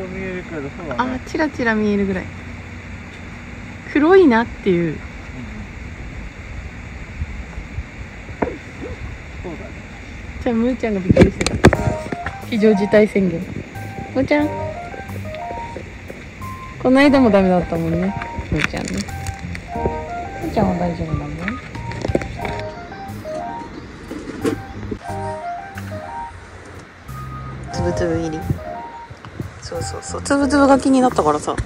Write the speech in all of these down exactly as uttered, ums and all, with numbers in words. こ見えるけど、そうだね、あ、チラチラ見えるぐらい黒いなっていう、うん、そうだね。じゃあむーちゃんがびっくりしてた非常事態宣言。むーちゃんこの間もダメだったもんね、むーちゃんね。むーちゃんは大丈夫だもんね。つぶつぶ入り、そうそうそう、つぶつぶが気になったからさ。す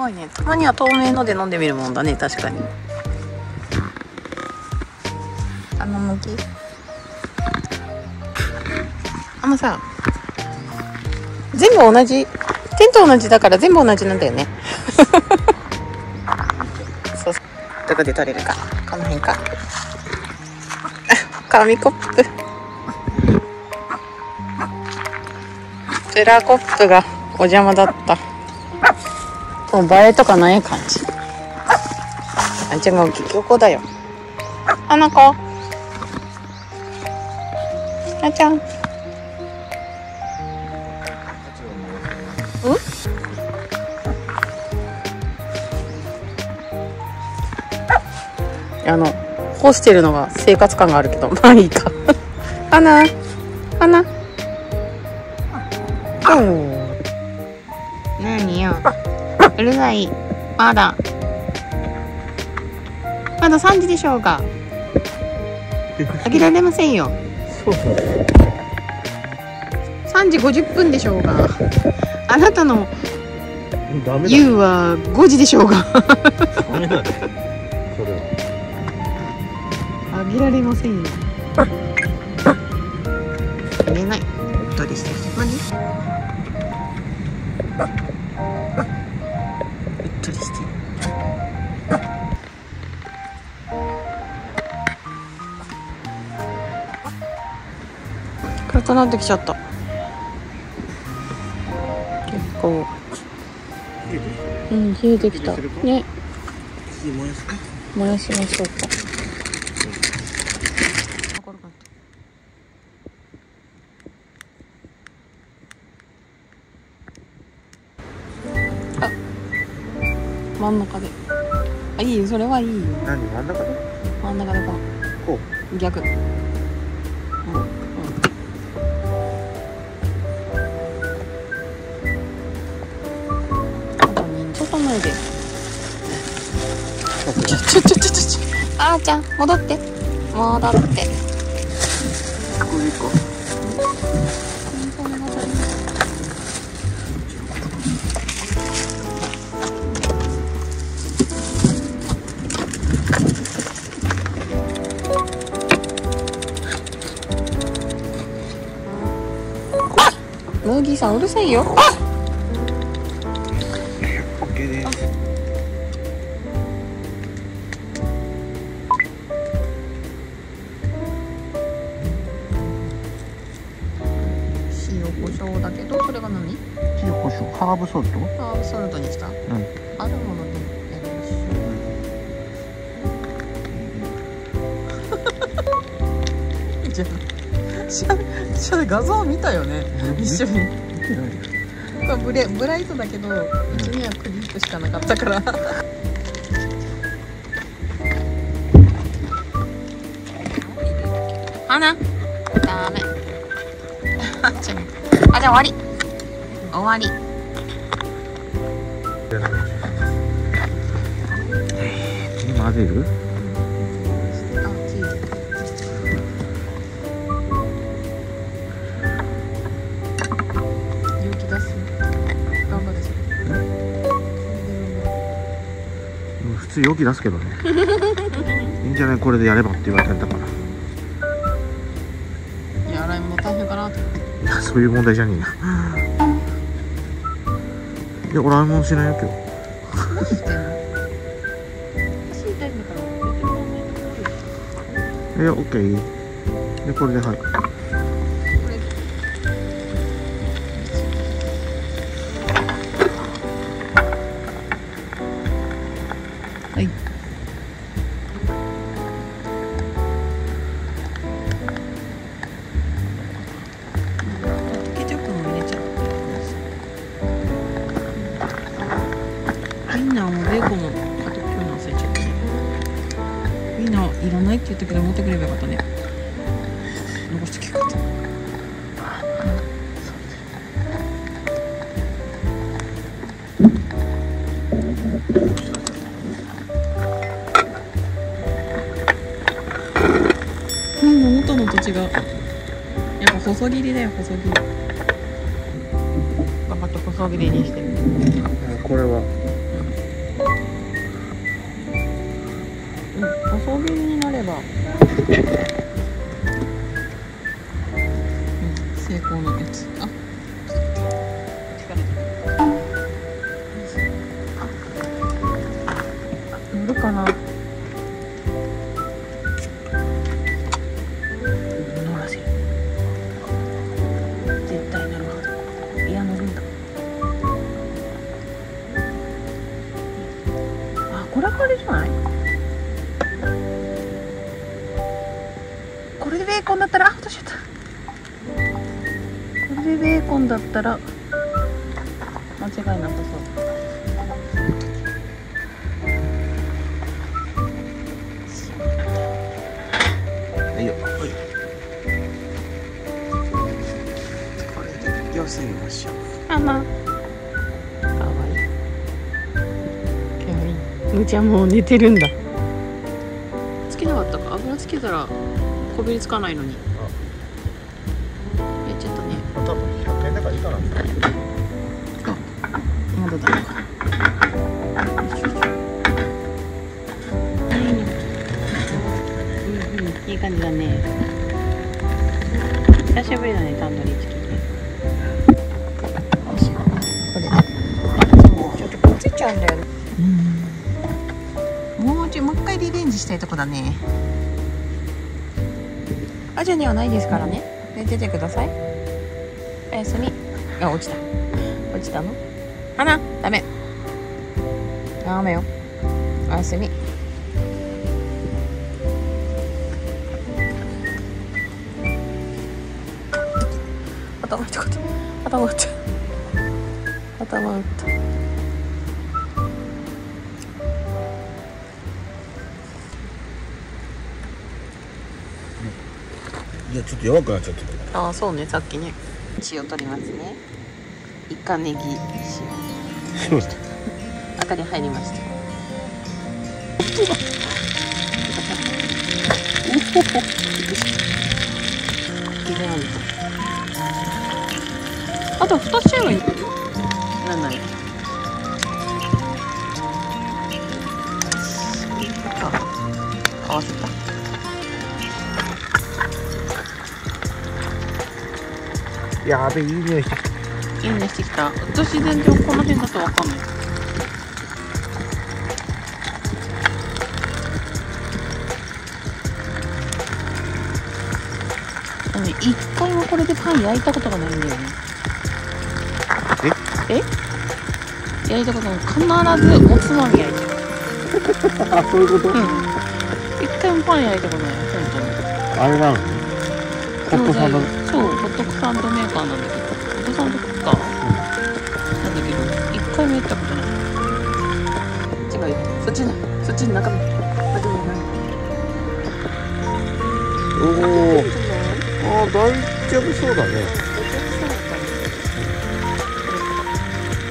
ごいね、たまには透明ので飲んでみるもんだね。確かに甘むき、あのさ、全部同じ、テント同じだから全部同じなんだよね。そう、どこで取れるか、この辺か。紙コップ、プラコップがお邪魔だった。もう映えとかない感じ。あ、違う、結局だよ。あの子、あちゃん、あの干してるのが生活感があるけど、まあいいか。あなあな、何よ、うるさい。まだまださんじでしょうか。あげられませんよ。そうそう、さんじごじゅっぷんでしょうが。あなたの夕はごじでしょうが。ダメだね、それは。あげられませんよ。あげない。うっとりしてる。何？うっとりしてる。暗くなってきちゃった。こう、うん、冷えてきたね。燃やしましょうか。あ、真ん中で。あ、いいよ、それはいいよ。何、真ん中で？真ん中でこう。こう。逆。ちょちょちょちょちょ、あーちゃん戻って、戻って、これか。ムーギーさんうるさいよ。あ、ハーブソルト？ハーブソルトにした。うん、あるものでやりましょう。いいじゃん。じゃあ画像見たよね。一緒に。これブレブライトだけど、うちにはクリップしかなかったから。花。ダメ。あじゃあ終わり。終わり。混ぜる？勇気出す。頑張れ。普通勇気出すけどね。いいんじゃない、これでやればって言われたんだから。いや、洗い物大変かなって。いや、そういう問題じゃねえよ。いや、俺洗い物しないよ今日。いや、オッケー。で、これで、はい。はい。ケチャップも入れちゃって。ンもベーコンもあと今日の忘れちゃったね。ウィンナーいらないって言ったけど持ってくればよかったね。残してきかった。うん、元のと違う。やっぱ細切りだよ、細切り。細切りにしてる。これは、うん、細切りになれば、うん、成功のやつ。あ、乗るかな。乗らせる。絶対乗るはず。いや乗るんだ。これこれじゃない？これでベーコンだったら、あ、落としちゃった。これでベーコンだったら間違いなさそう。はいよ、はい。これで寄せましょう。あまあ。むちゃもう寝てるんだ。つけなかったか、油つけたらこびりつかないのに。やっちゃったね。多分ひゃくえんだからいいかな。あ、まだだ。うんうん、いい感じだね。久しぶりだね、タンドリーチキン。これ。ちょっとくっついちゃうんだよね。うん。もうちょい、もう一回リベンジしたいとこだね。アジアにはないですからね。寝ててください。おやすみ。あ、落ちた。落ちたの？あら、ダメ。ダメよ。おやすみ。頭打ったこと。頭打った。頭打った。いや、ちょっと弱くなっちゃってた。ああ、そうね、さっきね。塩取りますね。イカネギ塩。あかり入りました。あと蓋しちゃえばいい。なんない。合わせた。やべえ、いい匂いしてきた。いい匂いしてきた。私全然この辺だとわかんない。一回もこれでパン焼いたことがないんだよね。ええ、焼いたことない。必ずおつまみ焼いてる。あ、そういうこと。うん、一回もパン焼いたことない。本当にあれなのね、ホットサンド。そう、ホットサンドメーカーなんだけど、ホットサンドメーカーなんだけど、一回もやったことない。こっちがいい。そっちに、そっちに中身。おお。ああ、大丈夫そうだね。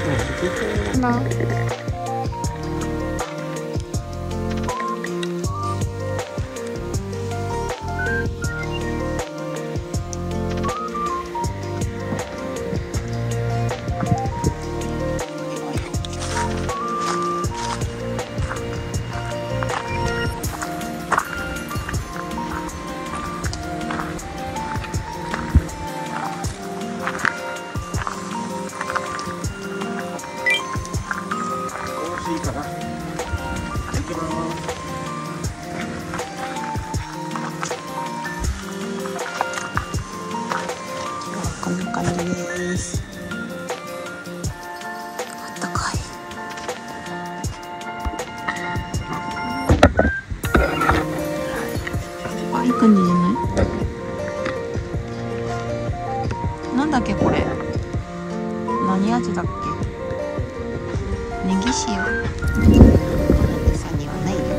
大丈夫そうだね。うん、いけそう。なんだっけこれ、何味だっけ。ネギ塩。餌にはないよ。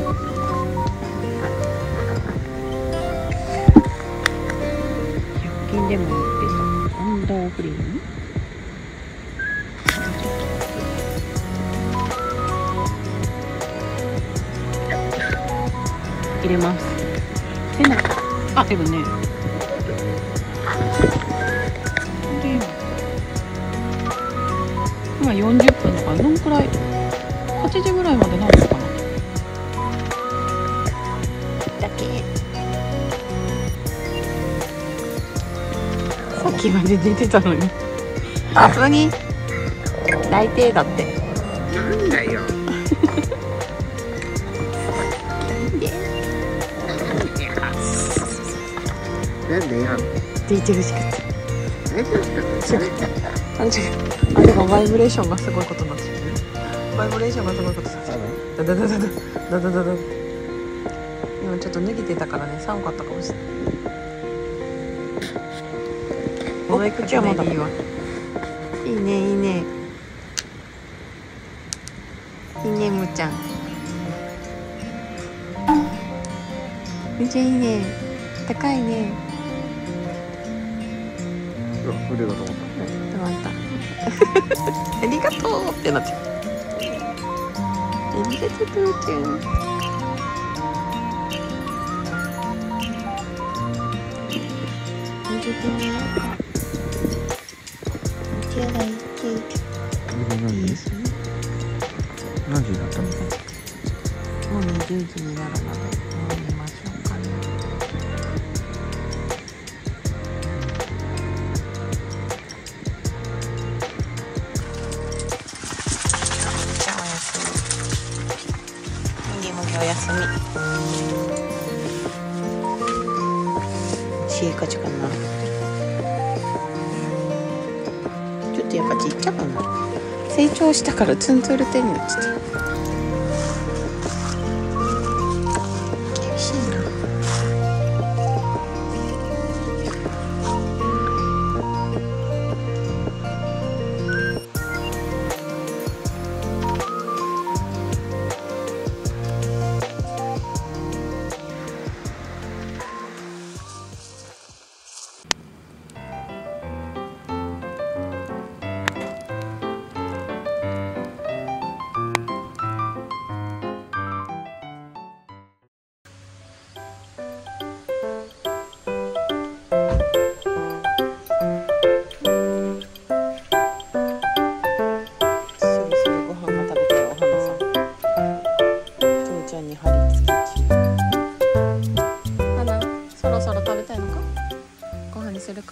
百均でも売ってた。温動クリーム。入れます。出ない。あ、でもね。今よんじゅっぷんだからどんくらいはちじぐらいまでなのかなだけ。さっきまで出てたのにさすがに大抵だってなんだよなんでなんでよ出てほしかった出てほしかったあれでもバイブレーションがすごいことになってるね。バイブレーションがすごいことになってるね。ダダダダダダダダダって今ちょっと脱ぎてたからね、寒かったかもしれない。お前口はまだいいわ。いいねいいねいいねむーちゃんむーちゃんいいね高いね腕が止まったありがとうってなっちゃう。ありがとうとうちゃん。何時だったのか。もうにじゅうじになるまで。ちっちゃかな。ちょっとやっぱちっちゃかな。成長したからツンツルテンになっちゃった。厳しいな。そろそろ食べたいのか？ご飯にするか？